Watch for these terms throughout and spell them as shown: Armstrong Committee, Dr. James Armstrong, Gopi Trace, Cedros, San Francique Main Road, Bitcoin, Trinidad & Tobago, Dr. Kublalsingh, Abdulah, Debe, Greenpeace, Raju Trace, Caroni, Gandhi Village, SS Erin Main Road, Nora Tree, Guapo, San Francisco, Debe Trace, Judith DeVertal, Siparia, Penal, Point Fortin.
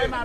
Yeah.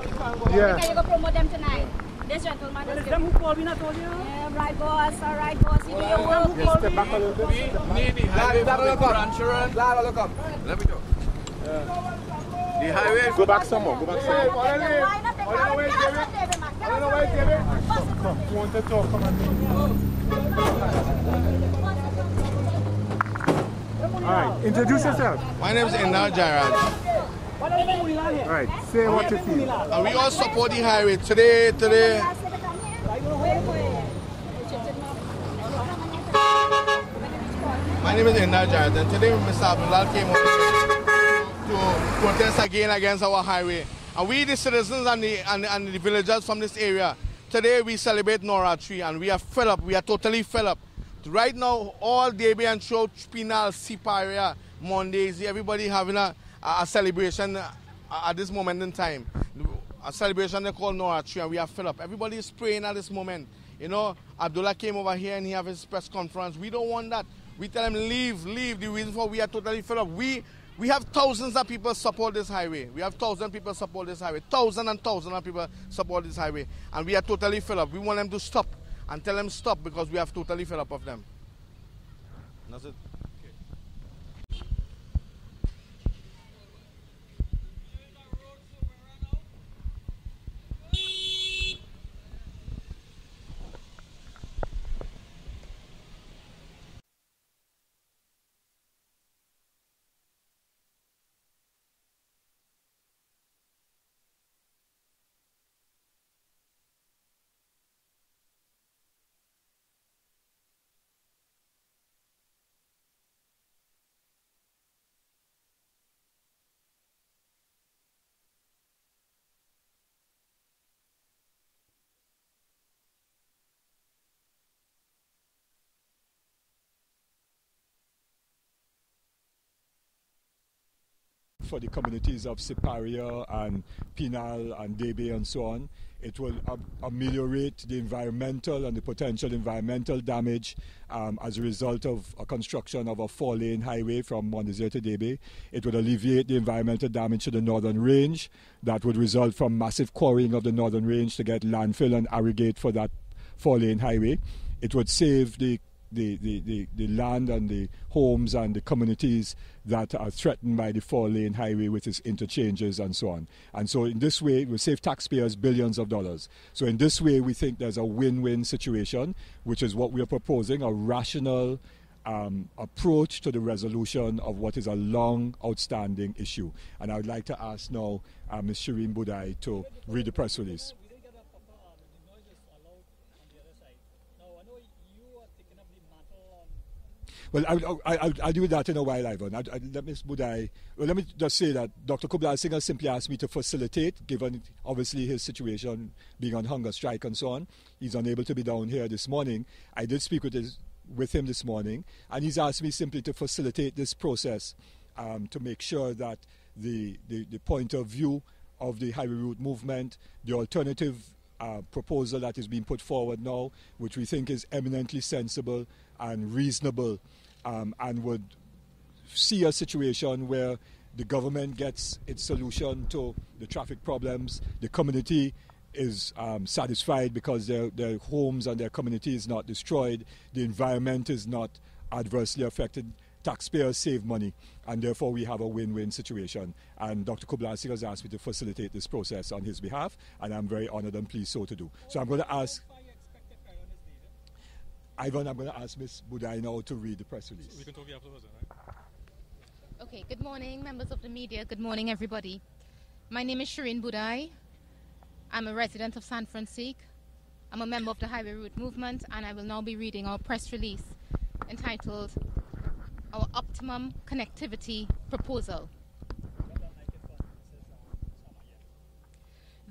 you go promote them tonight. This gentleman is them who called me, not all you. Yeah, right, boss. All right, boss. You do your work. Yes, step back a little bit. We need the highway Let me go. The highway. Go back some more. Go back some more. Come. Want to talk? Come on. All right. Introduce yourself. My name is Indar Jarad. All right, say what you feel. And we all support the highway today. My name is Indar Jarad, and today Mr. Abdulah came to protest against our highway. And we, the citizens and the villagers from this area, today we celebrate Nora Tree, and we are fed up. We are totally fed up. Right now, all Debe and throughout Penal, Siparia, Mondesi, everybody having a celebration at this moment in time. A celebration they call Nora Tree, and we are filled up. Everybody is praying at this moment. You know, Abdulah came over here and he had his press conference. We don't want that. We tell him leave. The reason for we are totally filled up. We have thousands of people support this highway. We have thousands and thousands of people support this highway. And we are totally filled up. We want them to stop and tell them stop because we have totally filled up of them. That's it. For the communities of Siparia and Penal and Debe and so on. It will ameliorate the environmental and the potential environmental damage as a result of a construction of a 4-lane highway from Mon Desir to Debe. It would alleviate the environmental damage to the Northern Range that would result from massive quarrying of the Northern Range to get landfill and aggregate for that 4-lane highway. It would save the land and the homes and the communities that are threatened by the 4-lane highway with its interchanges and so on. And so in this way, we save taxpayers billions of dollars. So in this way, we think there's a win-win situation, which is what we are proposing, a rational approach to the resolution of what is a long, outstanding issue. And I would like to ask now Ms. Shireen Boodai to read the press release. Well, I'll deal with that in a while, Ivan. Let Ms. Boodai. Well, let me just say that Dr. Kublalsingh has simply asked me to facilitate, given obviously his situation being on hunger strike and so on. He's unable to be down here this morning. I did speak with him this morning, and he's asked me simply to facilitate this process to make sure that the point of view of the Highway Route Movement, the alternative proposal that is being put forward now, which we think is eminently sensible and reasonable, and would see a situation where the government gets its solution to the traffic problems, the community is satisfied because their homes and their community is not destroyed, the environment is not adversely affected, taxpayers save money, and therefore we have a win-win situation. And Dr. Kublalsingh has asked me to facilitate this process on his behalf, and I'm very honored and pleased so to do. So I'm going to ask... Ivan, I'm going to ask Ms. Boodai now to read the press release. We can talk afterwards, right? Okay, good morning, members of the media. Good morning, everybody. My name is Shireen Boodai. I'm a resident of San Francisco. I'm a member of the Highway Route Movement, and I will now be reading our press release entitled Our Optimum Connectivity Proposal.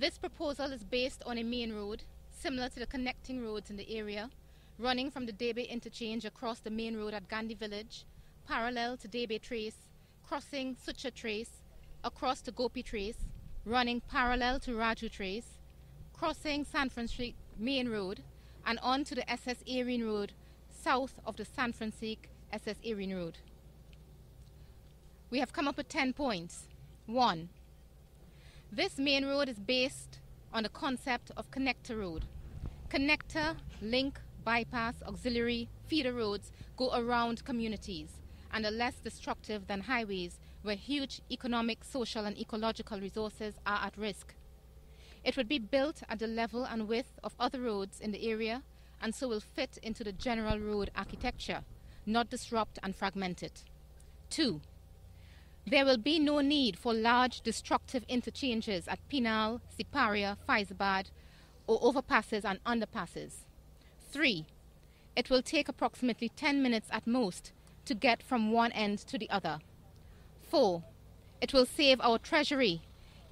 This proposal is based on a main road, similar to the connecting roads in the area, running from the Debe Interchange across the main road at Gandhi Village, parallel to Debe Trace, crossing Sucha Trace, across to Gopi Trace, running parallel to Raju Trace, crossing San Francique Main Road, and on to the SS Erin Road, south of the San Francisco SS Erin Road. We have come up with 10 points. 1. This main road is based on the concept of connector road. Connector, link, bypass, auxiliary, feeder roads go around communities and are less destructive than highways where huge economic, social, and ecological resources are at risk. It would be built at the level and width of other roads in the area and so will fit into the general road architecture, not disrupt and fragment it. 2. There will be no need for large destructive interchanges at Penal, Siparia, Faisabad, or overpasses and underpasses. 3. It will take approximately 10 minutes at most to get from one end to the other. 4. It will save our treasury,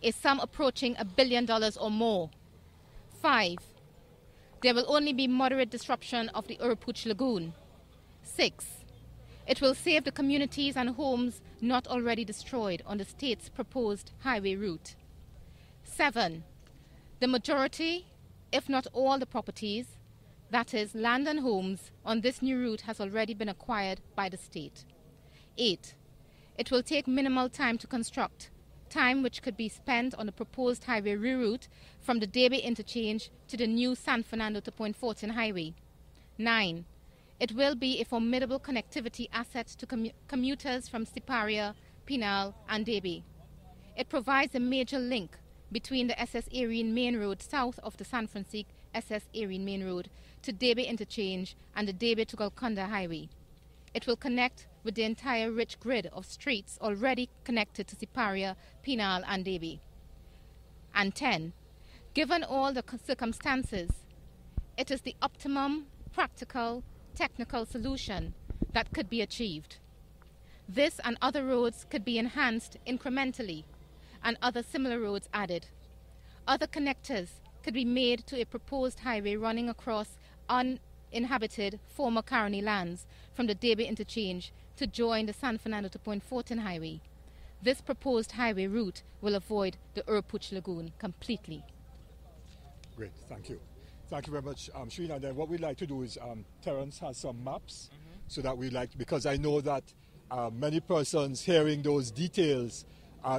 a sum approaching $1 billion or more. 5. There will only be moderate disruption of the Oropouche Lagoon. 6. It will save the communities and homes not already destroyed on the state's proposed highway route. 7. The majority, if not all the properties, that is, land and homes, on this new route has already been acquired by the state. 8. It will take minimal time to construct, time which could be spent on the proposed highway reroute from the Debe Interchange to the new San Fernando to Point Fortin Highway. 9. It will be a formidable connectivity asset to commuters from Siparia, Penal, and Debe. It provides a major link between the SS Erin Main Road south of the San Francisco SS Erin Main Road to Debe Interchange and the Debe to Golconda Highway. It will connect with the entire rich grid of streets already connected to Siparia, Penal, and Debe. And 10, given all the circumstances, it is the optimum, practical, technical solution that could be achieved. This and other roads could be enhanced incrementally and other similar roads added. Other connectors could be made to a proposed highway running across uninhabited former Caroni lands from the Debe Interchange to join the San Fernando to Point Fortin Highway. This proposed highway route will avoid the Oropouche Lagoon completely. Great, thank you. Thank you very much, Shireen. And then what we'd like to do is, Terence has some maps, so that we'd like, because I know that many persons hearing those details,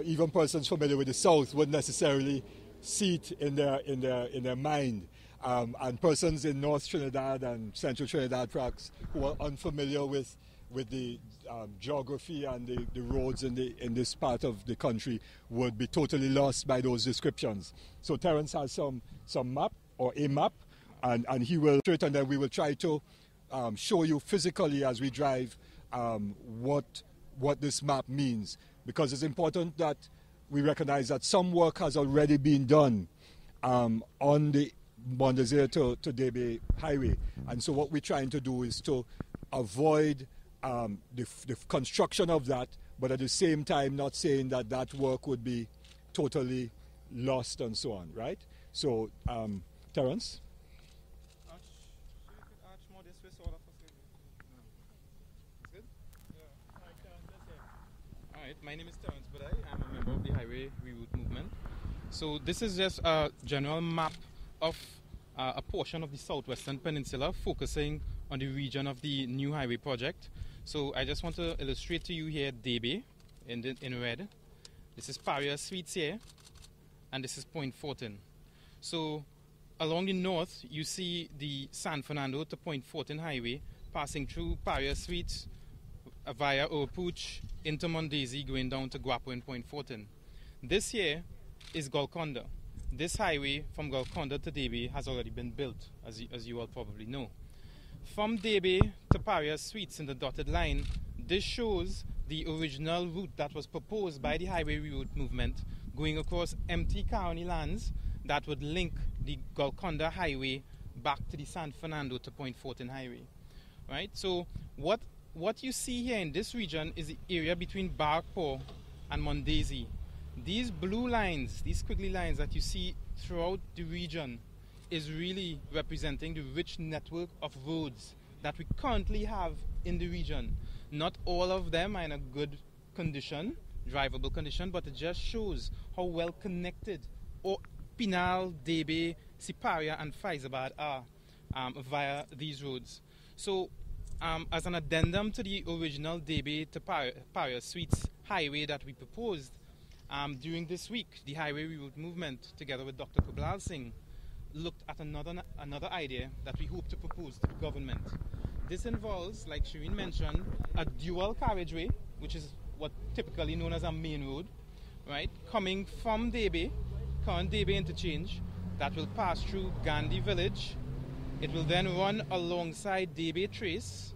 even persons familiar with the South, wouldn't necessarily see it in their mind. And persons in North Trinidad and Central Trinidad tracks who are unfamiliar with the geography and the roads in this part of the country would be totally lost by those descriptions. So Terence has some map, or a map, and he will show it, and then we will try to show you physically as we drive what this map means, because it's important that we recognize that some work has already been done on the Mon Desir to Debe highway. And so what we're trying to do is to avoid the construction of that, but at the same time not saying that that work would be totally lost and so on, right? So, Terence? Alright, my name is Terence Boodai. I'm a member of the Highway Route Movement. So this is just a general map of a portion of the southwestern peninsula focusing on the region of the new highway project. So I just want to illustrate to you here Debe in red. This is Paria Suites here, and this is Point Fortin. So along the north you see the San Fernando to Point Fortin Highway passing through Paria Suites via Oropouche into Mondesi, going down to Guapo and Point Fortin. This here is Golconda. This highway from Golconda to Debe has already been built, as you all probably know. From Debe to Paria Suites in the dotted line, this shows the original route that was proposed by the Highway Route Movement, going across empty Caroni lands that would link the Golconda Highway back to the San Fernando to Point Fortin Highway. Right? So what you see here in this region is the area between Barkpore and Mondesi. These blue lines, these squiggly lines that you see throughout the region is really representing the rich network of roads that we currently have in the region. Not all of them are in a good condition, drivable condition, but it just shows how well connected Penal, Debe, Siparia and Faisabad are via these roads. So as an addendum to the original Debe to Paria Suites highway that we proposed during this week, the Highway Route Movement, together with Dr. Kublalsingh, looked at another idea that we hope to propose to the government. This involves, like Shireen mentioned, a dual carriageway, which is what typically known as a main road, right? Coming from Debe, current Debe Interchange, that will pass through Gandhi Village. It will then run alongside Debe Trace,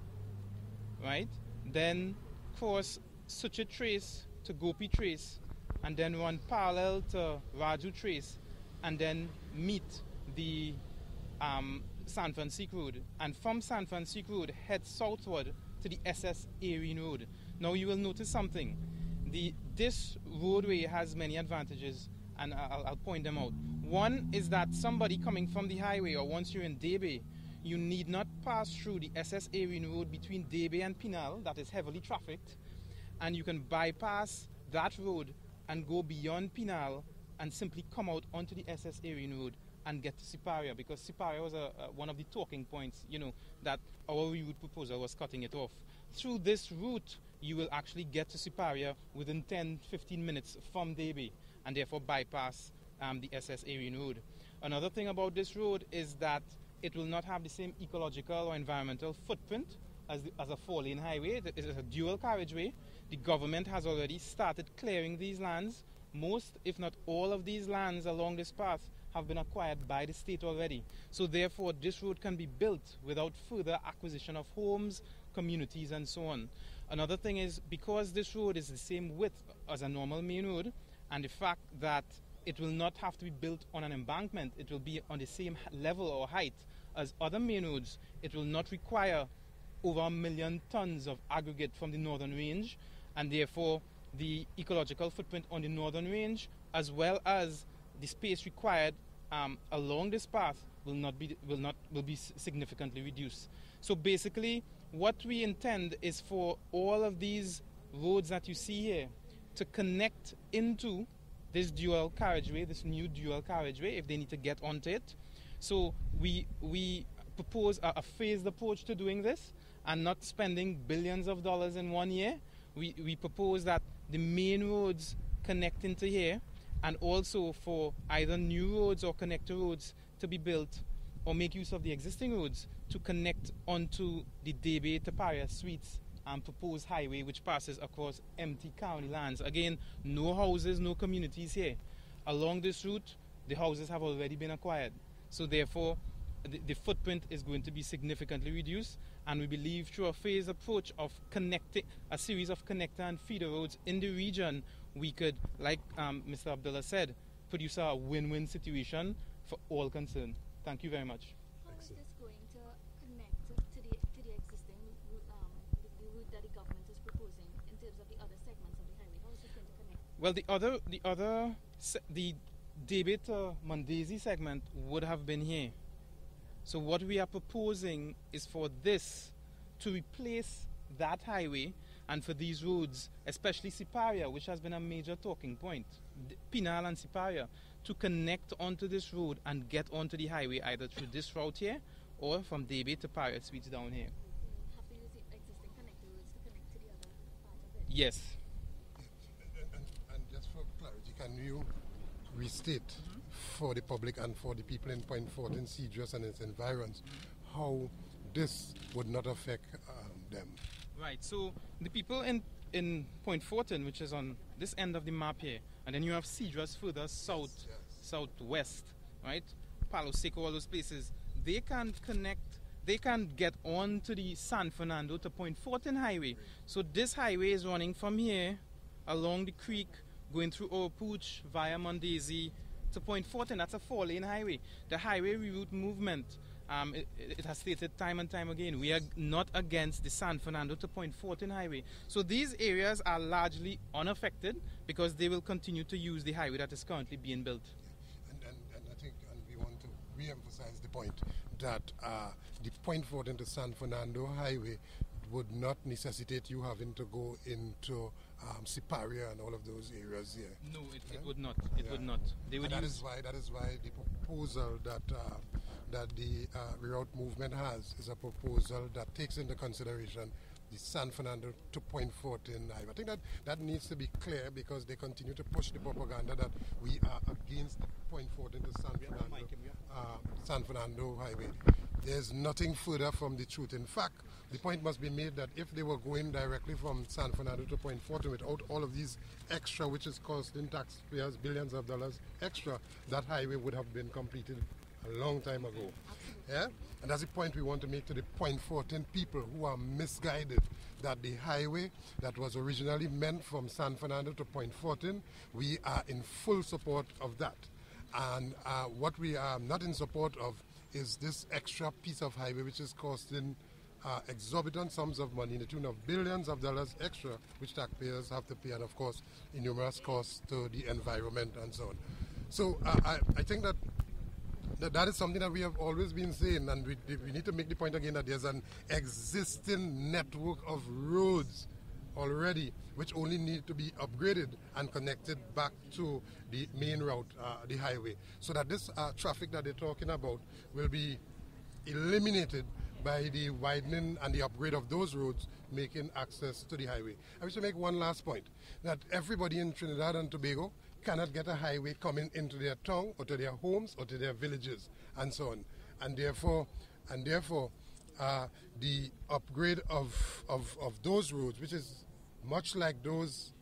right? Then cross Sucha Trace to Gopi Trace, and then run parallel to Raju Trace, and then meet the San Francique Road, and from San Francique Road head southward to the SS Erin Road. Now you will notice something. This roadway has many advantages, and I'll point them out. One is that somebody coming from the highway, or once you're in Debe, you need not pass through the SS Erin Road between Debe and Penal, that is heavily trafficked, and you can bypass that road and go beyond Penal and simply come out onto the SS Erin Road and get to Siparia, because Siparia was one of the talking points, you know, that our route proposal was cutting it off. Through this route, you will actually get to Siparia within 10-15 minutes from Debe, and therefore bypass the SS Erin Road. Another thing about this road is that it will not have the same ecological or environmental footprint as a four-lane highway. It is a dual carriageway. The government has already started clearing these lands. Most, if not all, of these lands along this path have been acquired by the state already. So therefore, this road can be built without further acquisition of homes, communities, and so on. Another thing is, because this road is the same width as a normal main road, and the fact that it will not have to be built on an embankment, it will be on the same level or height as other main roads, it will not require over 1 million tons of aggregate from the Northern Range, and therefore the ecological footprint on the Northern Range, as well as the space required along this path, will be significantly reduced. So basically, what we intend is for all of these roads that you see here to connect into this dual carriageway, this new dual carriageway, if they need to get onto it. So we propose a phased approach to doing this, and not spending billions of dollars in 1 year. We propose that the main roads connect into here, and also for either new roads or connector roads to be built, or make use of the existing roads to connect onto the Debe to Paria Suites proposed highway, which passes across empty county lands. Again, no houses, no communities here. Along this route, the houses have already been acquired. So therefore, the footprint is going to be significantly reduced, and we believe through a phased approach of connecting a series of connector and feeder roads in the region, we could, like Mr. Abdulah said, produce a win-win situation for all concerned. Thank you very much. How is this going to connect to the existing route, the route that the government is proposing in terms of the other segments of the highway? How is it going to connect? Well, the Debe to Mondesi segment would have been here. So what we are proposing is for this to replace that highway, and for these roads, especially Siparia, which has been a major talking point, Penal and Siparia, to connect onto this road and get onto the highway either through this route here or from Debe to Paria Suites down here. Have to use the existing connector roads to connect to the other part of it? Yes. And just for clarity, can you restate for the public and for the people in Point Fortin, Cedros and its environs, how this would not affect them? Right, so the people in Point Fortin, which is on this end of the map here, and then you have Cedros further south, yes. Southwest, right? Palo Seco, all those places, they can connect, they can get on to the San Fernando to Point Fortin highway. Right. So this highway is running from here along the creek, going through Oropouche via Mondesi to Point Fortin. That's a four-lane highway. The Highway Route Movement It has stated time and time again, we are not against the San Fernando to Point Fortin highway. So these areas are largely unaffected because they will continue to use the highway that is currently being built. And I think we want to re-emphasize the point that the Point Fortin to San Fernando highway would not necessitate you having to go into Siparia and all of those areas here. No, it would not. It would not. They would use that is why the proposal that the route movement has is a proposal that takes into consideration the San Fernando to Point Fortin. I think that needs to be clear because they continue to push the propaganda that we are against the Point Fortin to San Fernando highway. There's nothing further from the truth. In fact, the point must be made that if they were going directly from San Fernando to Point Fortin without all of these extra, which is costing taxpayers billions of dollars extra, that highway would have been completed a long time ago. Yeah? And that's the point we want to make to the Point Fortin people who are misguided, that the highway that was originally meant from San Fernando to Point Fortin, we are in full support of that. And what we are not in support of is this extra piece of highway which is costing exorbitant sums of money in the tune of billions of dollars extra which taxpayers have to pay, and of course numerous costs to the environment and so on. So I think that is something that we have always been saying, and we need to make the point again that there's an existing network of roads already which only need to be upgraded and connected back to the main route, the highway, so that this traffic that they're talking about will be eliminated by the widening and the upgrade of those roads, making access to the highway. I wish to make one last point, that everybody in Trinidad and Tobago cannot get a highway coming into their town or to their homes or to their villages and so on, and therefore the upgrade of those roads, which is much like those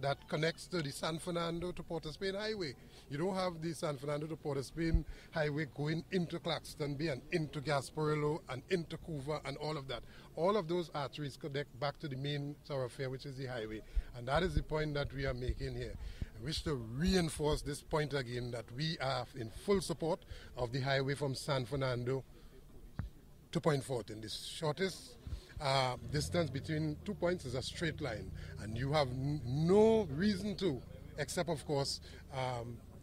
that connects to the San Fernando to Port of Spain highway. You don't have the San Fernando to Port of Spain highway going into Claxton Bay and into Gasparillo and into Coover and all of that. All of those arteries connect back to the main thoroughfare, which is the highway. And that is the point that we are making here. I wish to reinforce this point again, that we are in full support of the highway from San Fernando to Point Fortin. The shortest distance between 2 points is a straight line, and you have no reason to, except of course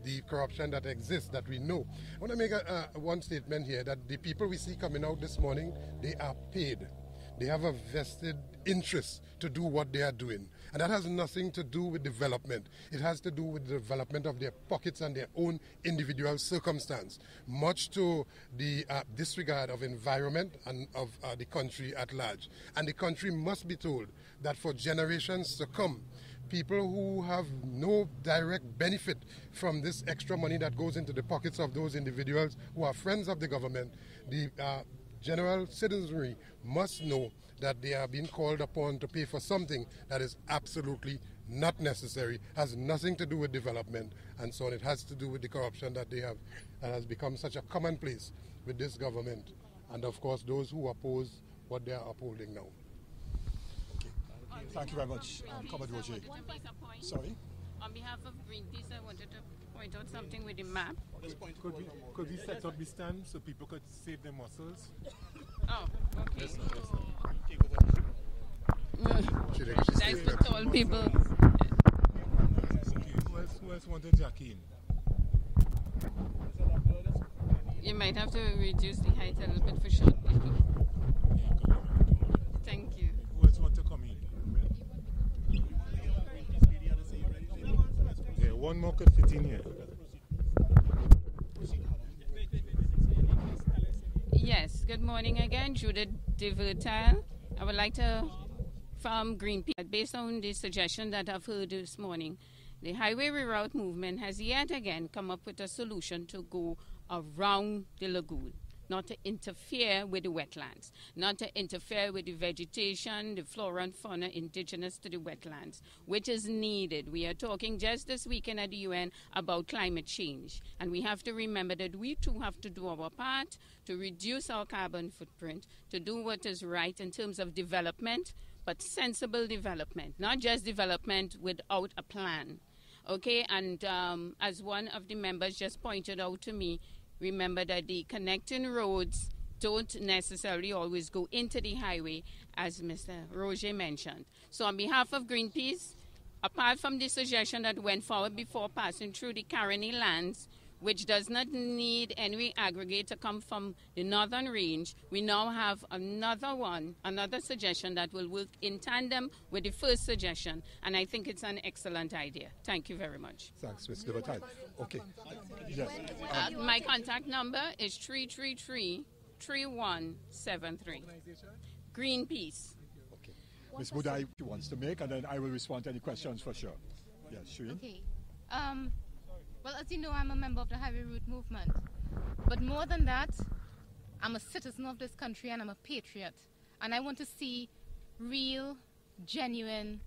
the corruption that exists that we know. I want to make one statement here, that the people we see coming out this morning, they are paid. They have a vested interest to do what they are doing. And that has nothing to do with development. It has to do with the development of their pockets and their own individual circumstance, much to the disregard of environment and of the country at large. And the country must be told that for generations to come, people who have no direct benefit from this extra money that goes into the pockets of those individuals who are friends of the government, the general citizenry must know that they are being called upon to pay for something that is absolutely not necessary, has nothing to do with development, and so on. It has to do with the corruption that they have, and has become such a commonplace with this government, and of course those who oppose what they are upholding now. Okay. Thank you very much, Comrade Roger. Sorry? On behalf of Greenpeace, I wanted to point out something with the map. Could we set up this time so people could save their muscles? Oh, okay. That's for tall people. Who else wanted Jacqueline? You might have to reduce the height a little bit for short people. Thank you. Who else want to come in? Yeah, one more could fit in here. Yes, good morning again, Judith DeVertal. I would like to from Greenpeace, based on the suggestion that I've heard this morning, the Highway Reroute Movement has yet again come up with a solution to go around the lagoon, not to interfere with the wetlands, not to interfere with the vegetation, the flora and fauna indigenous to the wetlands, which is needed. We are talking just this weekend at the UN about climate change, and we have to remember that we too have to do our part to reduce our carbon footprint, to do what is right in terms of development, but sensible development, not just development without a plan. Okay, and as one of the members just pointed out to me, remember that the connecting roads don't necessarily always go into the highway, as Mr. Roger mentioned. So on behalf of Greenpeace, apart from the suggestion that went forward before passing through the Caroni lands, which does not need any aggregate to come from the Northern Range, we now have another suggestion that will work in tandem with the first suggestion, and I think it's an excellent idea. Thank you very much. Thanks, Ms. Boodai. Okay. Yes. My contact number is 333-3173. Greenpeace. Okay. Ms. Boodai wants to make, and then I will respond to any questions for sure. Yes, Shireen. Okay. Well, as you know, I'm a member of the Highway Route Movement. But more than that, I'm a citizen of this country and I'm a patriot. And I want to see real, genuine,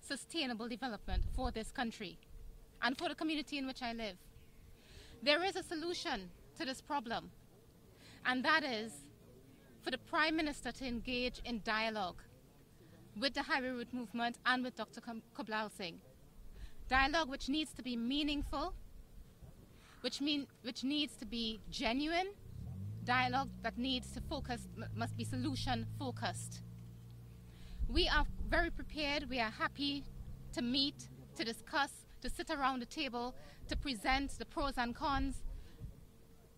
sustainable development for this country and for the community in which I live. There is a solution to this problem, and that is for the Prime Minister to engage in dialogue with the Highway Route Movement and with Dr. Kublalsingh. Dialogue which needs to be meaningful, which needs to be genuine, dialogue that needs to focus, must be solution focused. We are very prepared, we are happy to meet, to discuss, to sit around the table, to present the pros and cons,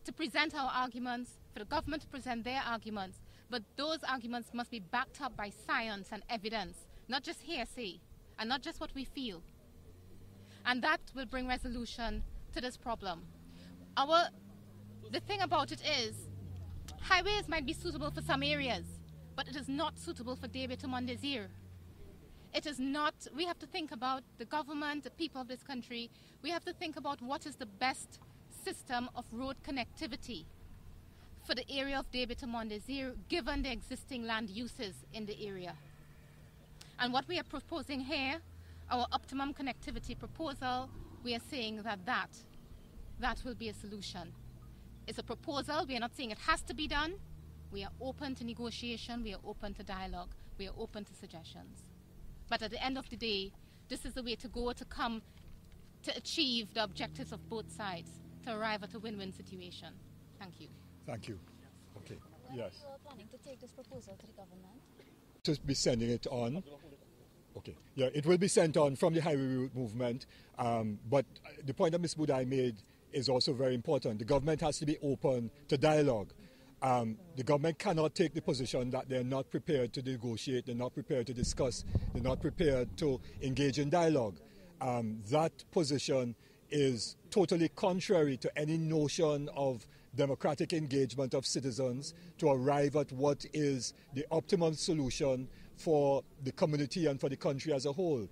to present our arguments, for the government to present their arguments, but those arguments must be backed up by science and evidence, not just hearsay, and not just what we feel. And that will bring resolution to this problem. The thing about it is, highways might be suitable for some areas, but it is not suitable for Debe to Mon Desir. It is not, we have to think about the government, the people of this country, we have to think about what is the best system of road connectivity for the area of Debe to Mon Desir, given the existing land uses in the area. And what we are proposing here, our optimum connectivity proposal, we are saying that that will be a solution. It's a proposal. We are not saying it has to be done. We are open to negotiation. We are open to dialogue. We are open to suggestions. But at the end of the day, this is the way to go to come to achieve the objectives of both sides, to arrive at a win-win situation. Thank you. Thank you. Okay. Yes. When are you planning to take this proposal to the government? To be sending it on. Okay. Yeah, it will be sent on from the Highway Route Movement, but the point that Ms. Boodai made is also very important. The government has to be open to dialogue. The government cannot take the position that they're not prepared to negotiate, they're not prepared to discuss, they're not prepared to engage in dialogue. That position is totally contrary to any notion of democratic engagement of citizens to arrive at what is the optimum solution for the community and for the country as a whole.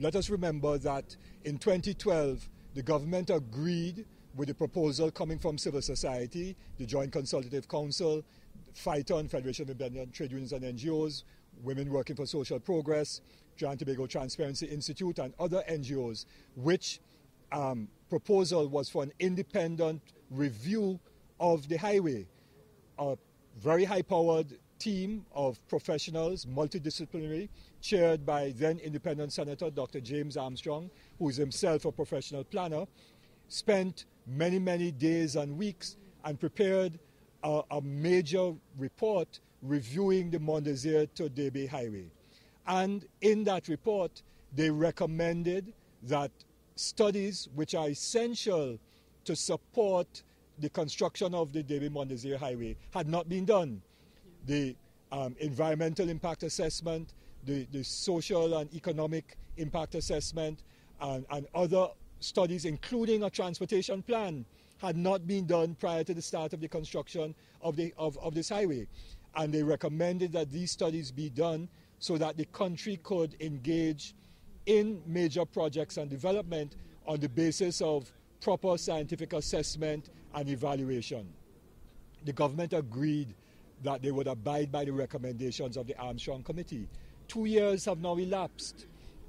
Let us remember that in 2012, the government agreed with the proposal coming from civil society, the Joint Consultative Council, FITON, Federation of Independent Trade Unions and NGOs, Women Working for Social Progress, Trinidad and Tobago Transparency Institute, and other NGOs, which proposal was for an independent review of the highway. A very high-powered team of professionals, multidisciplinary, chaired by then independent Senator Dr. James Armstrong, who is himself a professional planner, spent many, many days and weeks and prepared a major report reviewing the Mon Desir to Debe Highway. And in that report, they recommended that studies which are essential to support the construction of the Debe Mon Desir Highway had not been done. The environmental impact assessment, the social and economic impact assessment, and other studies, including a transportation plan, had not been done prior to the start of the construction of this highway. And they recommended that these studies be done so that the country could engage in major projects and development on the basis of proper scientific assessment and evaluation. The government agreed that they would abide by the recommendations of the Armstrong Committee. 2 years have now elapsed,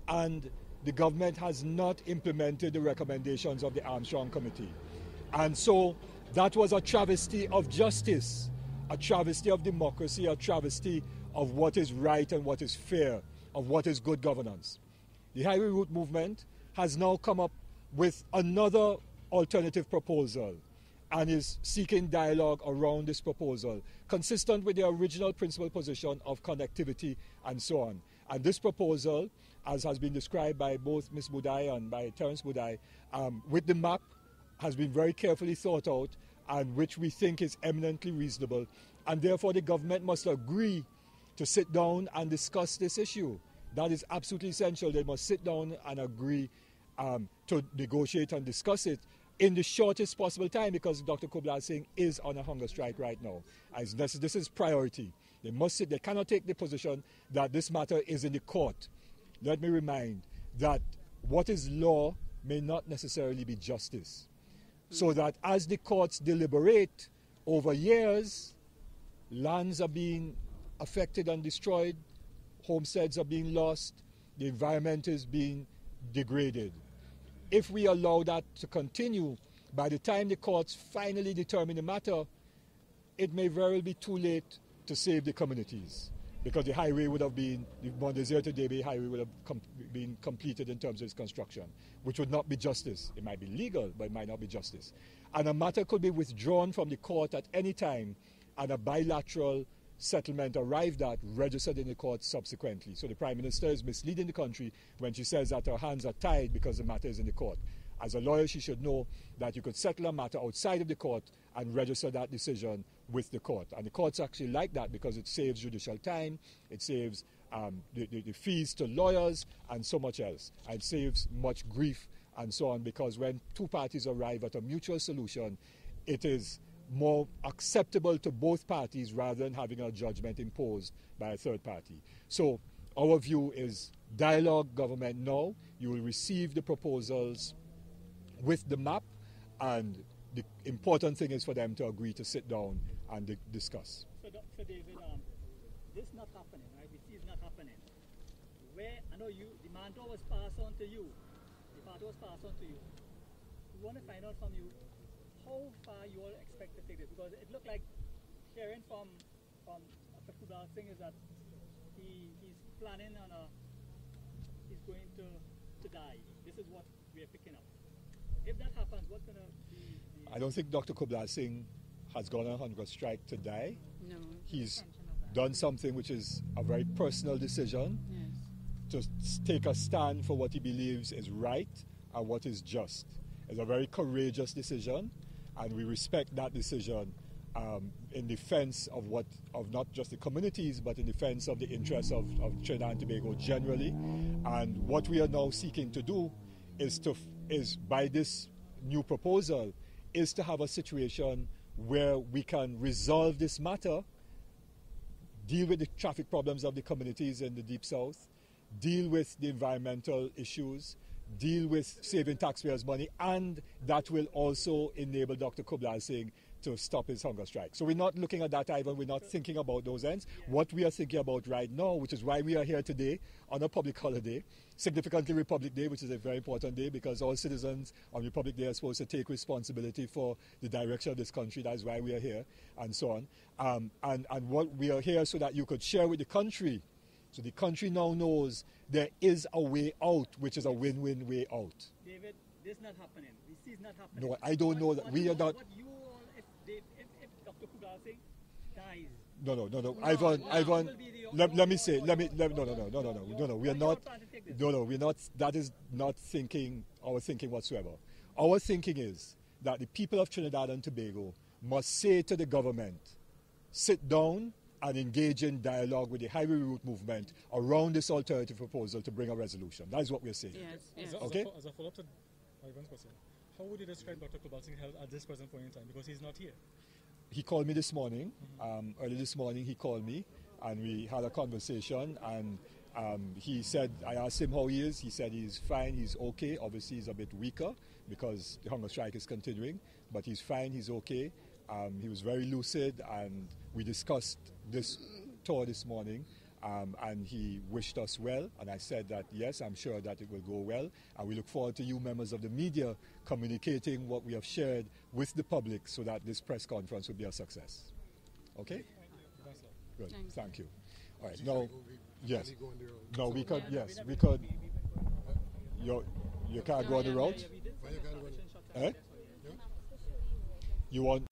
and the government has not implemented the recommendations of the Armstrong Committee. And so that was a travesty of justice, a travesty of democracy, a travesty of what is right and what is fair, of what is good governance. The Highway Route Movement has now come up with another alternative proposal, and is seeking dialogue around this proposal, consistent with their original principal position of connectivity and so on. And this proposal, as has been described by both Ms. Boodai and by Terence Boodai, with the map, has been very carefully thought out and which we think is eminently reasonable. And therefore the government must agree to sit down and discuss this issue. That is absolutely essential. They must sit down and agree to negotiate and discuss it in the shortest possible time, because Dr. Kublalsingh is on a hunger strike right now. As this is priority. They must sit. They cannot take the position that this matter is in the court. Let me remind that what is law may not necessarily be justice. So that as the courts deliberate over years, lands are being affected and destroyed, homesteads are being lost, the environment is being degraded. If we allow that to continue, by the time the courts finally determine the matter, it may very well be too late to save the communities, because the highway would have been, the Mon Desir to Debe highway would have been completed in terms of its construction, which would not be justice. It might be legal, but it might not be justice. And a matter could be withdrawn from the court at any time, and a bilateral settlement arrived at, registered in the court subsequently. So the Prime Minister is misleading the country when she says that her hands are tied because the matter is in the court. As a lawyer, she should know that you could settle a matter outside of the court and register that decision with the court. And the courts actually like that because it saves judicial time, it saves the fees to lawyers and so much else, and saves much grief and so on, because when two parties arrive at a mutual solution, it is more acceptable to both parties rather than having a judgment imposed by a third party. So our view is dialogue government now. You will receive the proposals with the map, and the important thing is for them to agree to sit down and discuss. So Dr. David, this not happening, right? We see it's not happening. Where, I know you, the mantle was passed on to you. The mantle was passed on to you. We want to find out from you how far you all expect to take this, because it looked like hearing from Dr. Kublalsingh is that he's planning on he's going to die. This is what we are picking up. If that happens, what's going to be? I don't think Dr. Kublalsingh has gone on hunger strike to die. No, he's done something which is a very personal decision, yes, to take a stand for what he believes is right and what is just. It's a very courageous decision, and we respect that decision in defense of not just the communities, but in defense of the interests of Trinidad and Tobago generally. And what we are now seeking to do is by this new proposal is to have a situation where we can resolve this matter, deal with the traffic problems of the communities in the Deep South, deal with the environmental issues, deal with saving taxpayers' money, and that will also enable Dr. Kublalsingh to stop his hunger strike. So we're not looking at that, Ivan. We're not thinking about those ends. What we are thinking about right now, which is why we are here today on a public holiday, significantly Republic Day, which is a very important day because all citizens on Republic Day are supposed to take responsibility for the direction of this country. That's why we are here, and so on. And what we are here so that you could share with the country. So the country now knows there is a way out, which is a win-win way out. David, this is not happening. We see it's not happening. No, I don't know that. We are not. If Dr. Kublalsingh dies. No. Ivan. Let me say. We are not. We're not. That is not our thinking whatsoever. Our thinking is that the people of Trinidad and Tobago must say to the government, sit down and engage in dialogue with the Highway Route Movement around this alternative proposal to bring a resolution. That is what we are saying. Yes. Okay. As a follow-up to Ivan's question, how would you describe Dr. Kublalsingh health at this present point in time? Because he's not here. He called me this morning. Early this morning, he called me, and we had a conversation. And he said, I asked him how he is. He said he's fine, he's okay. Obviously, he's a bit weaker because the hunger strike is continuing, but he's fine, he's okay. He was very lucid, and we discussed this tour this morning, and he wished us well, and I said that yes, I'm sure that it will go well, and we look forward to you members of the media communicating what we have shared with the public so that this press conference will be a success. Okay? Good. Thank you. All right. Now, yes. No, we could, yes, we could. You can't go on the road? Eh? you want.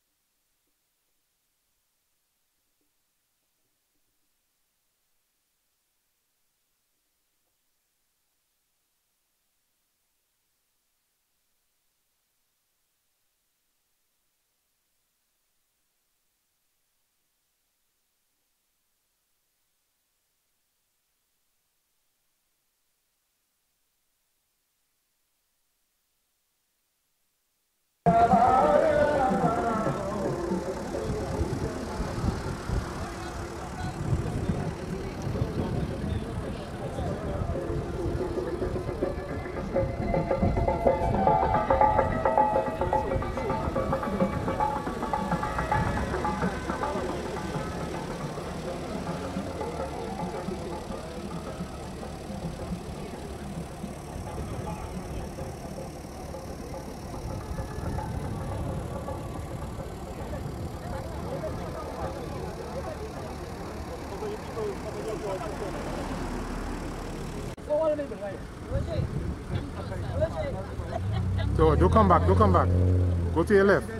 So do come back, do come back. Go to your left.